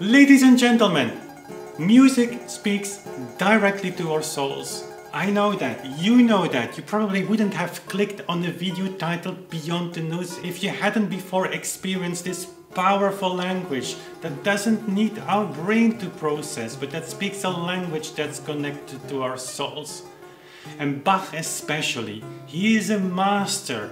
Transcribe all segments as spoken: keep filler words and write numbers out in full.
Ladies and gentlemen, music speaks directly to our souls. I know that, you know that. You probably wouldn't have clicked on the video titled Beyond the Notes if you hadn't before experienced this powerful language that doesn't need our brain to process, but that speaks a language that's connected to our souls. And Bach especially, he is a master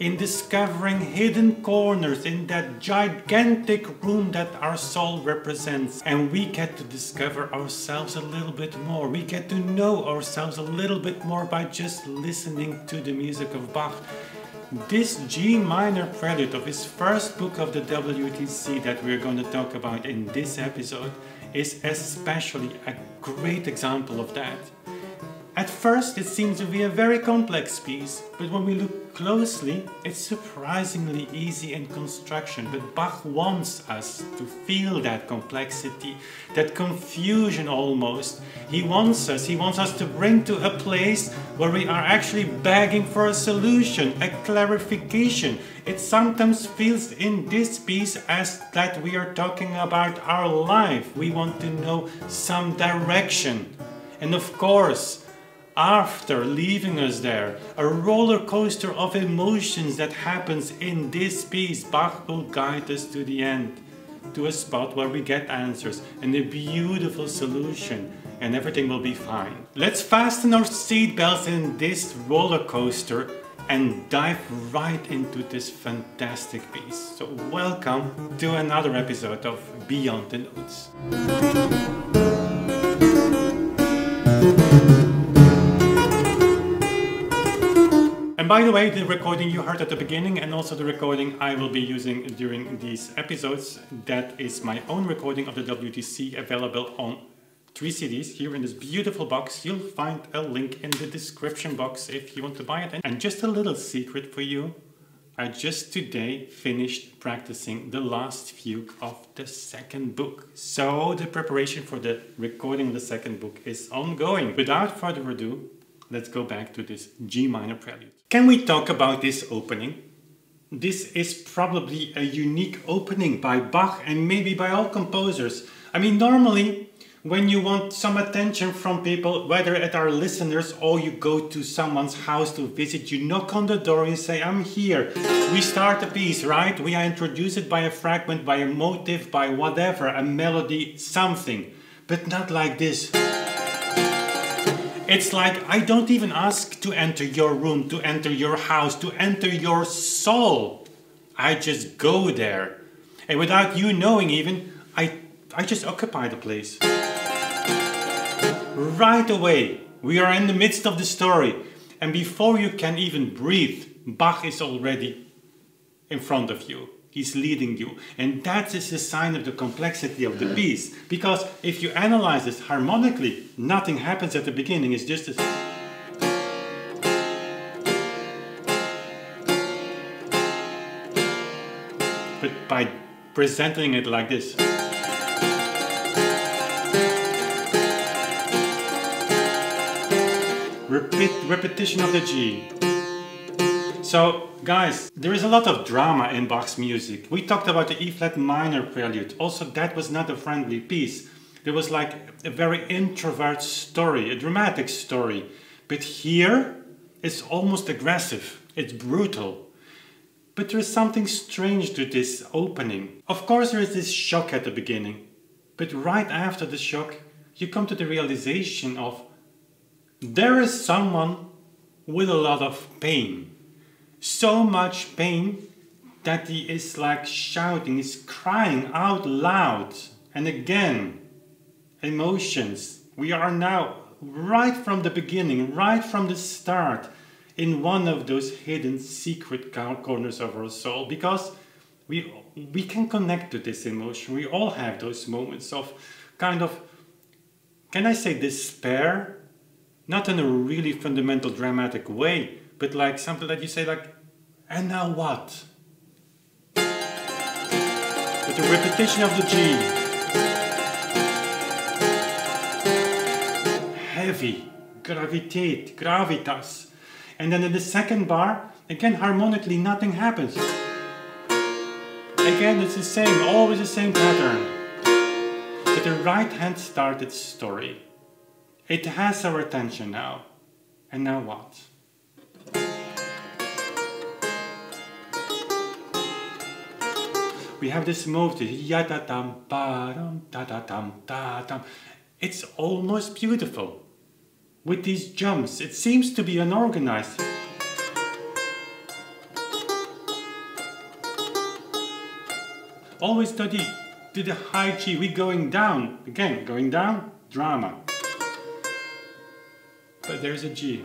in discovering hidden corners in that gigantic room that our soul represents. And we get to discover ourselves a little bit more. We get to know ourselves a little bit more by just listening to the music of Bach. This G minor prelude of his first book of the W T C that we're going to talk about in this episode is especially a great example of that. At first it seems to be a very complex piece, but when we look closely, it's surprisingly easy in construction. But Bach wants us to feel that complexity, that confusion almost. He wants us, he wants us to bring to a place where we are actually begging for a solution, a clarification. It sometimes feels in this piece as that we are talking about our life. We want to know some direction. And of course, after leaving us there, a roller coaster of emotions that happens in this piece, Bach will guide us to the end, to a spot where we get answers and a beautiful solution, and everything will be fine. Let's fasten our seatbelts in this roller coaster and dive right into this fantastic piece. So welcome to another episode of Beyond the Notes. And by the way, the recording you heard at the beginning and also the recording I will be using during these episodes, that is my own recording of the W T C, available on three C Ds here in this beautiful box. You'll find a link in the description box if you want to buy it. And just a little secret for you, I just today finished practicing the last fugue of the second book. So the preparation for the recording of the second book is ongoing. Without further ado, let's go back to this G minor prelude. Can we talk about this opening? This is probably a unique opening by Bach and maybe by all composers. I mean, normally when you want some attention from people, whether it are listeners or you go to someone's house to visit, you knock on the door and say, I'm here. We start a piece, right? We introduce it by a fragment, by a motive, by whatever, a melody, something, but not like this. It's like, I don't even ask to enter your room, to enter your house, to enter your soul. I just go there. And without you knowing even, I, I just occupy the place. Right away, we are in the midst of the story. And before you can even breathe, Bach is already in front of you. He's leading you. And that is a sign of the complexity of the piece. Because if you analyze this harmonically, nothing happens at the beginning. It's just this. But by presenting it like this, repeat, repetition of the G. So, guys, there is a lot of drama in Bach's music. We talked about the E-flat minor prelude. Also, that was not a friendly piece. There was like a very introvert story, a dramatic story. But here, it's almost aggressive. It's brutal. But there is something strange to this opening. Of course, there is this shock at the beginning. But right after the shock, you come to the realization of there is someone with a lot of pain. So much pain that he is like shouting, he's crying out loud. And again, emotions. We are now right from the beginning, right from the start, in one of those hidden secret corners of our soul, because we, we can connect to this emotion. We all have those moments of kind of, can I say despair? Not in a really fundamental dramatic way, but like something that you say like, and now what? With the repetition of the G. Heavy, gravitate, gravitas. And then in the second bar, again harmonically nothing happens. Again, it's the same, always the same pattern. If the right hand started story, it has our attention now. And now what? We have this move to ya-da-dum, ba-dum, da-da-dum, da-dum. It's almost beautiful. With these jumps, it seems to be unorganized. Always to the, to the high G, we're going down. Again, going down, drama. But there's a G.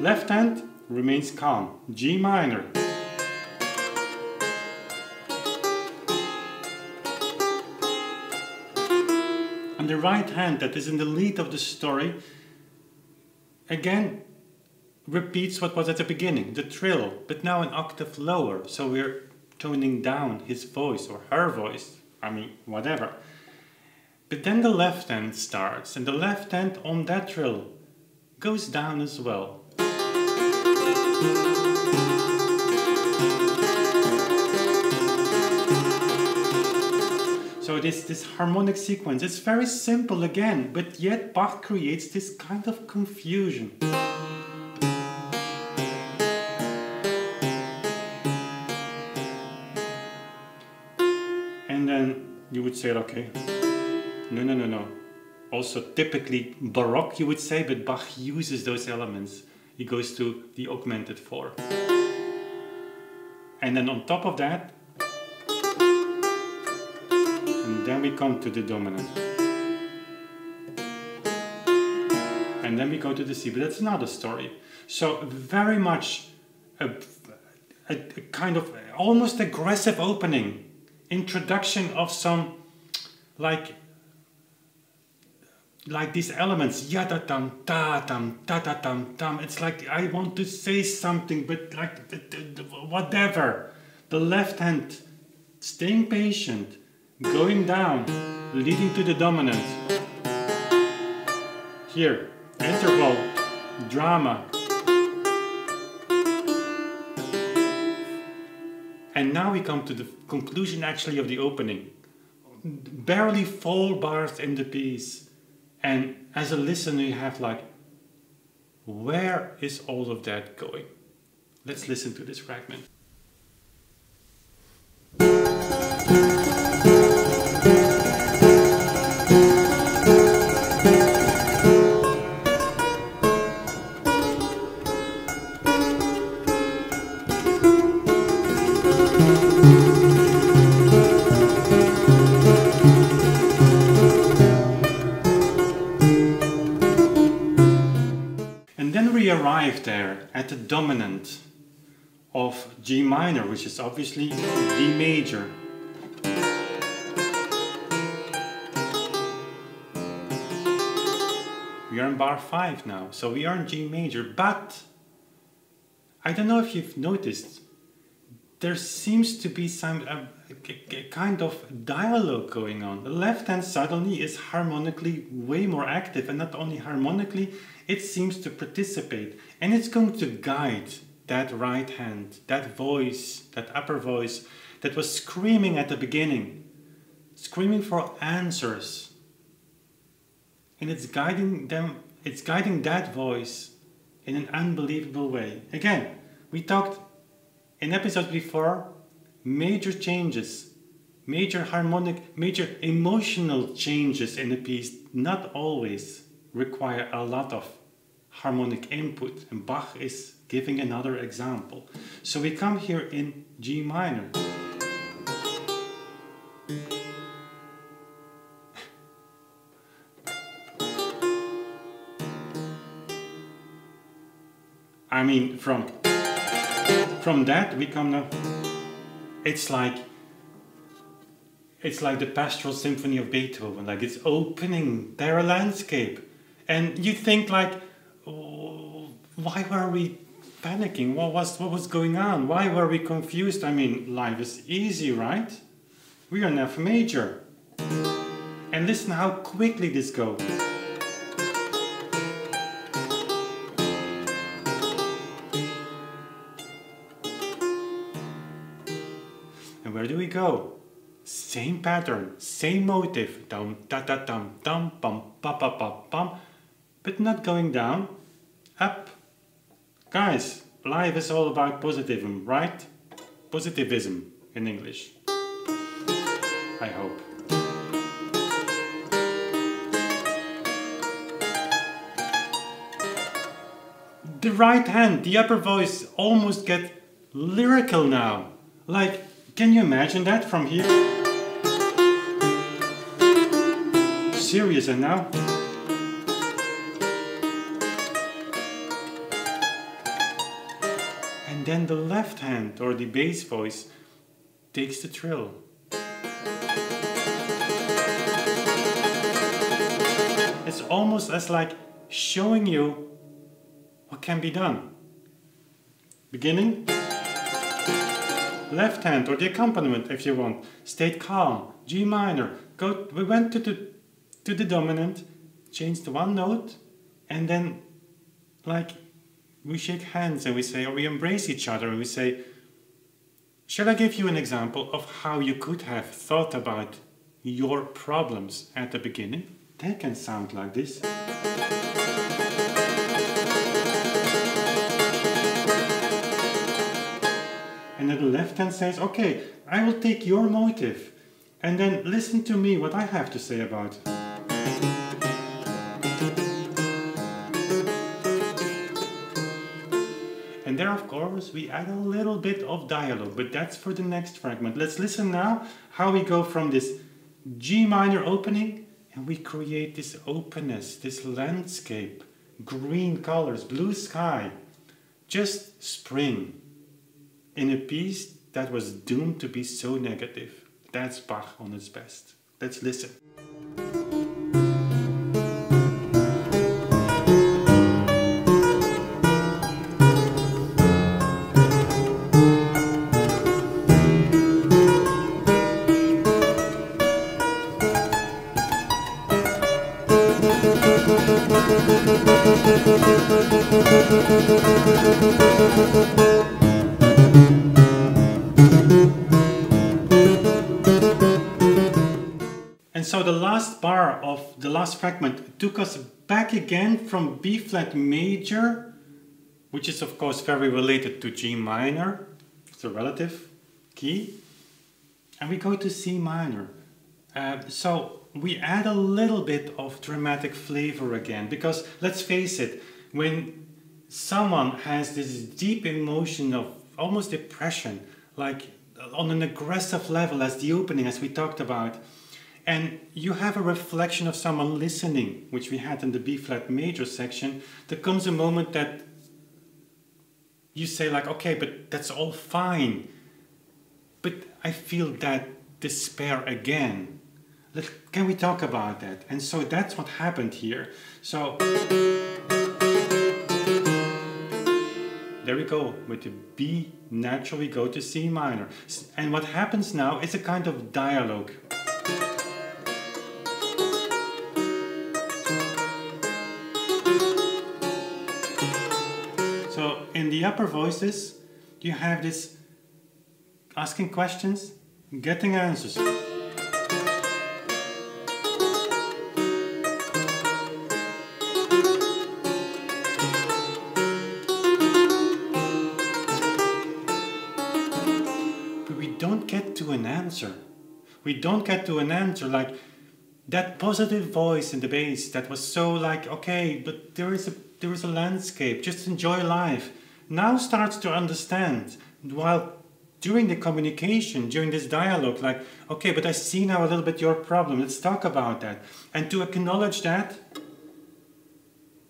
Left hand remains calm, G minor. And the right hand that is in the lead of the story, again, repeats what was at the beginning, the trill, but now an octave lower, so we're toning down his voice or her voice, I mean, whatever. But then the left hand starts, and the left hand on that trill goes down as well. So this, this harmonic sequence, it's very simple again, but yet Bach creates this kind of confusion. You would say, okay, no, no, no, no. Also typically Baroque you would say, but Bach uses those elements. He goes to the augmented four. And then on top of that, and then we come to the dominant. And then we go to the C, but that's another story. So very much a, a, a kind of almost aggressive opening. Introduction of some like like these elements yadatam tatam tatatam tam. It's like I want to say something, but like whatever. The left hand staying patient, going down, leading to the dominant. Here, interval, drama. And now we come to the conclusion actually of the opening. Barely four bars in the piece. And as a listener you have like, where is all of that going? Let's listen to this fragment. There at the dominant of G minor, which is obviously D major. We are in bar five now, so we are in G major, but I don't know if you've noticed, there seems to be some uh, kind of dialogue going on. The left hand suddenly is harmonically way more active, and not only harmonically, it seems to participate, and it's going to guide that right hand, that voice, that upper voice that was screaming at the beginning, screaming for answers. And it's guiding them, it's guiding that voice in an unbelievable way. Again, we talked in episodes before, major changes, major harmonic, major emotional changes in a piece not always require a lot of harmonic input, and Bach is giving another example. So we come here in G minor. I mean, from From that we come now, it's like, it's like the Pastoral Symphony of Beethoven, like it's opening their landscape. And you think like, oh, why were we panicking? What was, what was going on? Why were we confused? I mean, life is easy, right? We are in F major. And listen how quickly this goes. And where do we go? Same pattern, same motif, dum da da dum dum bum ba ba ba bum, but not going down, up. Guys, life is all about positivism, right? Positivism in English, I hope. The right hand, the upper voice almost get lyrical now. Like, can you imagine that from here? Serious, and now? And then the left hand, or the bass voice, takes the trill. It's almost as like showing you what can be done. Beginning, left hand, or the accompaniment if you want, stayed calm, G minor, go, we went to the, to the dominant, changed one note, and then like we shake hands and we say, or we embrace each other and we say, shall I give you an example of how you could have thought about your problems at the beginning? They can sound like this. And then the left hand says, okay, I will take your motive and then listen to me what I have to say about it. And there, of course, we add a little bit of dialogue, but that's for the next fragment. Let's listen now how we go from this G minor opening and we create this openness, this landscape, green colors, blue sky, just spring. In a piece that was doomed to be so negative. That's Bach on its best. Let's listen. So the last bar of the last fragment took us back again from B-flat major, which is of course very related to G minor, it's a relative key, and we go to C minor. Uh, so we add a little bit of dramatic flavor again, because let's face it, when someone has this deep emotion of almost depression, like on an aggressive level as the opening, as we talked about, and you have a reflection of someone listening, which we had in the B-flat major section, there comes a moment that you say like, okay, but that's all fine, but I feel that despair again. Let, can we talk about that? And so that's what happened here. So, there we go, with the B natural we go to C minor. And what happens now is a kind of dialogue. The upper voices, you have this asking questions, getting answers. But we don't get to an answer. We don't get to an answer like that positive voice in the bass that was so like, okay, but there is a, there is a landscape, just enjoy life. Now starts to understand, while during the communication, during this dialogue, like, okay, but I see now a little bit your problem, let's talk about that. And to acknowledge that,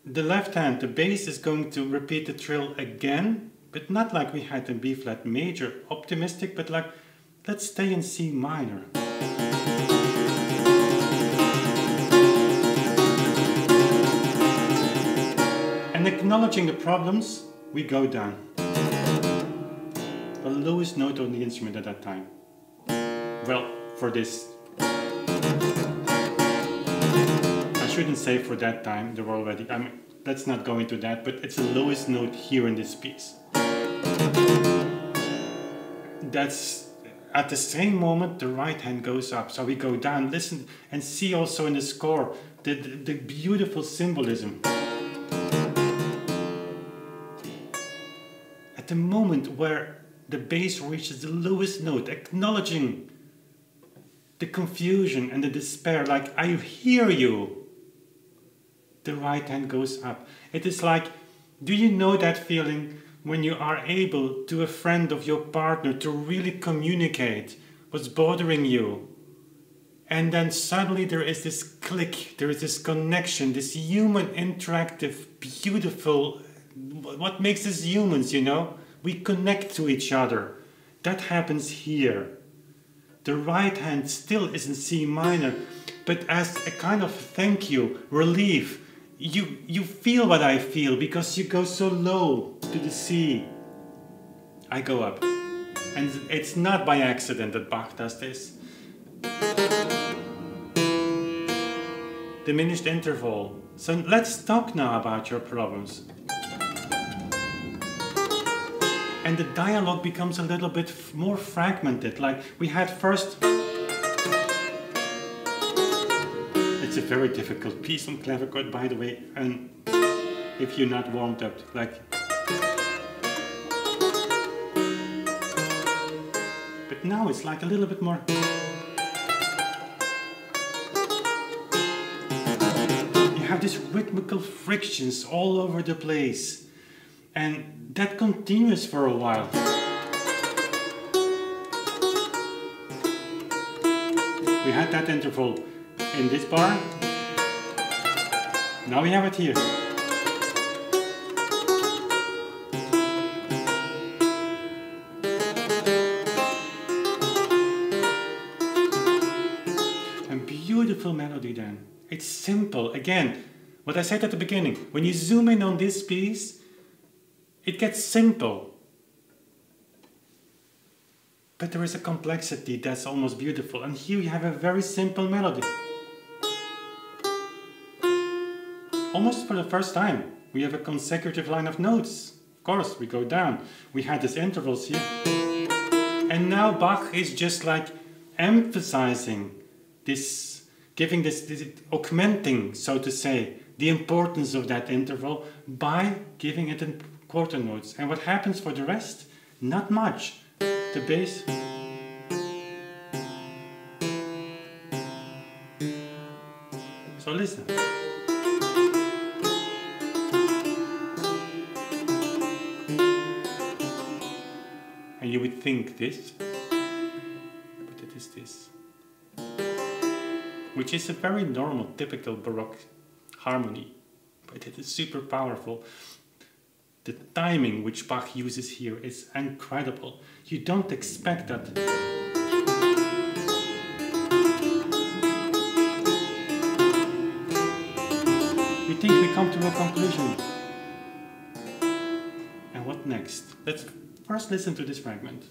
the left hand, the bass, is going to repeat the trill again, but not like we had in B-flat major, optimistic, but like, let's stay in C minor. And acknowledging the problems, we go down, the lowest note on the instrument at that time, well, for this, I shouldn't say for that time, there were already, I mean, let's not go into that, but it's the lowest note here in this piece. That's at the same moment the right hand goes up. So we go down, listen and see also in the score the, the, the beautiful symbolism. At the moment where the bass reaches the lowest note, acknowledging the confusion and the despair, like I hear you, the right hand goes up. It is like, do you know that feeling when you are able to a friend of your partner to really communicate what's bothering you, and then suddenly there is this click, there is this connection, this human interactive, beautiful, what makes us humans, you know? We connect to each other. That happens here. The right hand still is in C minor, but as a kind of thank you, relief, You, you feel what I feel, because you go so low to the C. I go up. And it's not by accident that Bach does this. Diminished interval. So let's talk now about your problems. And the dialogue becomes a little bit more fragmented. Like we had first... It's a very difficult piece on clavichord, by the way, and if you're not warmed up, like... But now it's like a little bit more... You have these rhythmical frictions all over the place, and that continues for a while. We had that interval in this bar. Now we have it here. A beautiful melody then. It's simple. Again, what I said at the beginning, when you zoom in on this piece, it gets simple. But there is a complexity that's almost beautiful. And here you have a very simple melody. Almost for the first time, we have a consecutive line of notes. Of course, we go down. We had these intervals here. And now Bach is just like emphasizing this, giving this, this, augmenting, so to say, the importance of that interval by giving it in quarter notes. And what happens for the rest? Not much. The bass. So listen. And you would think this, but it is this, which is a very normal, typical Baroque harmony, but it is super powerful. The timing which Bach uses here is incredible. You don't expect that. We think we come to a conclusion. And what next? Let's first listen to this fragment.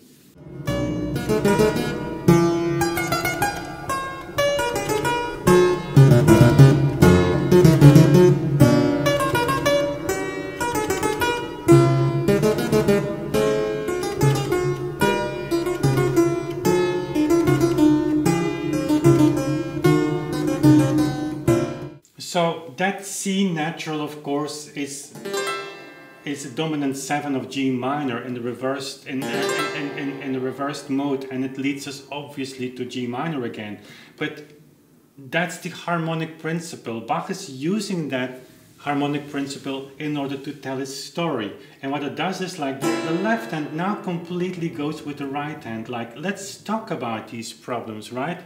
So that C natural, of course, is is a dominant seven of G minor in the reversed in in, in in the reversed mode, and it leads us obviously to G minor again. But that's the harmonic principle. Bach is using that harmonic principle in order to tell his story. And what it does is like the, the left hand now completely goes with the right hand. Like, let's talk about these problems, right?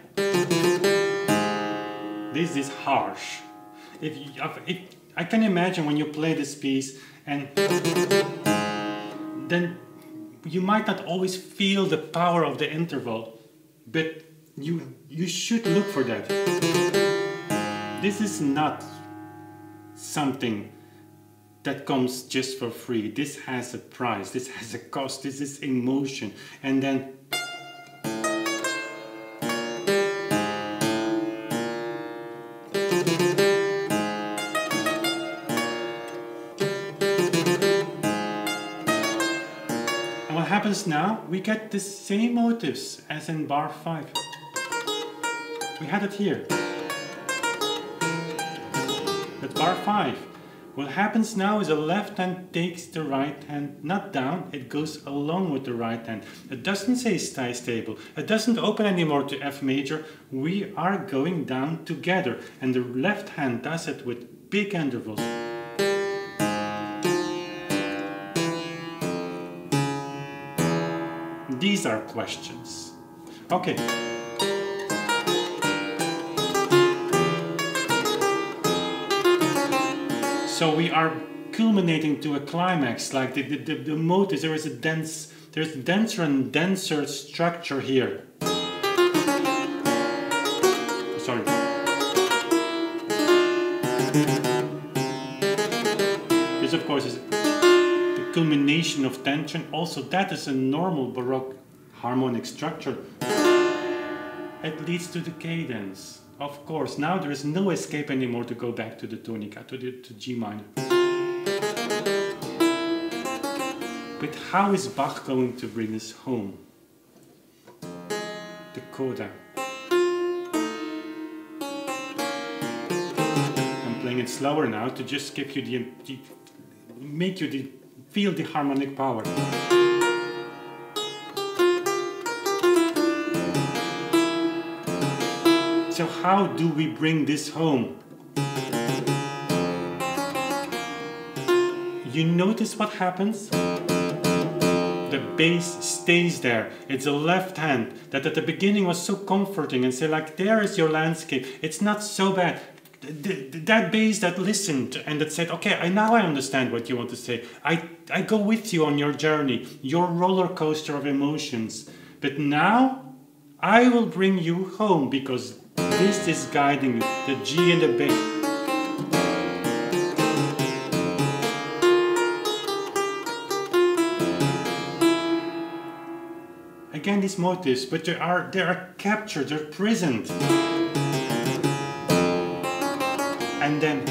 This is harsh. If, you, if I can imagine when you play this piece, and then you might not always feel the power of the interval, but you you should look for that. This is not something that comes just for free. This has a price. This has a cost. This is emotion, and then. notice now, we get the same motives as in bar five. We had it here. At bar five, what happens now is the left hand takes the right hand not down, it goes along with the right hand. It doesn't say stay stable, it doesn't open anymore to F major. We are going down together, and the left hand does it with big intervals. These are questions. Okay. So we are culminating to a climax, like the, the, the, the motives, there is a dense, there's denser and denser structure here. Sorry. This of course is culmination of tension. Also, that is a normal Baroque harmonic structure. It leads to the cadence, of course. Now there is no escape anymore to go back to the tonica, to, the, to G minor. But how is Bach going to bring us home? The coda. I'm playing it slower now to just give you the, the make you the feel the harmonic power. So how do we bring this home? You notice what happens? The bass stays there. It's the left hand that at the beginning was so comforting and say like, there is your landscape. It's not so bad. The, the, that bass that listened and that said, okay, I, now I understand what you want to say. I, I go with you on your journey, your roller coaster of emotions. But now I will bring you home because this is guiding you, the G and the B. Again, these motives, but they are, they are captured, they're prisoned. And then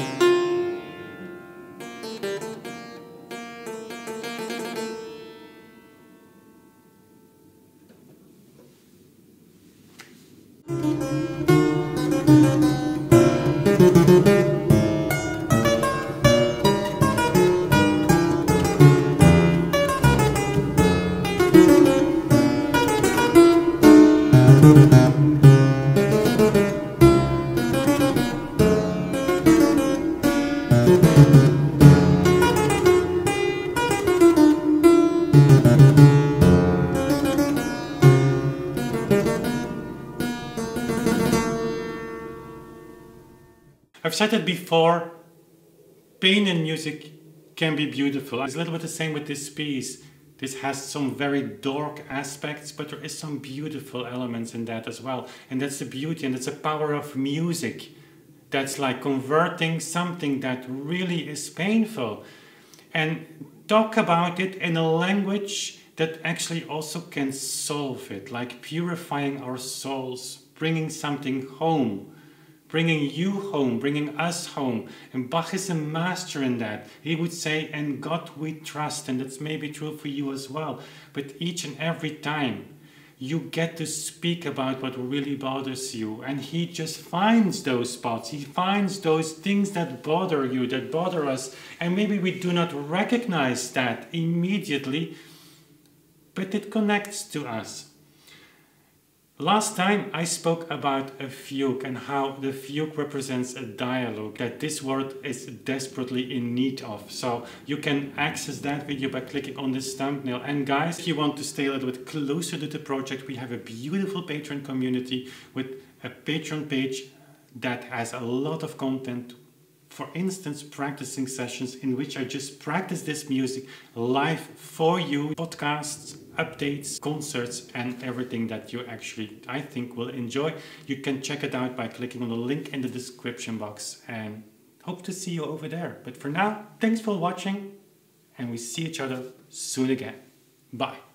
I've said it before, pain in music can be beautiful. It's a little bit the same with this piece. This has some very dark aspects, but there is some beautiful elements in that as well. And that's the beauty and that's the power of music. That's like converting something that really is painful. And talk about it in a language that actually also can solve it, like purifying our souls, bringing something home. Bringing you home, bringing us home. And Bach is a master in that. He would say, "In God we trust," and that's maybe true for you as well. But each and every time, you get to speak about what really bothers you. And he just finds those spots. He finds those things that bother you, that bother us. And maybe we do not recognize that immediately, but it connects to us. Last time I spoke about a fugue and how the fugue represents a dialogue that this world is desperately in need of. So you can access that video by clicking on this thumbnail. And guys, if you want to stay a little bit closer to the project, we have a beautiful Patreon community with a Patreon page that has a lot of content. For instance, practicing sessions in which I just practice this music live for you, podcasts, updates, concerts, and everything that you actually, I think, will enjoy. You can check it out by clicking on the link in the description box, and hope to see you over there. But for now, thanks for watching, and we see each other soon again. Bye.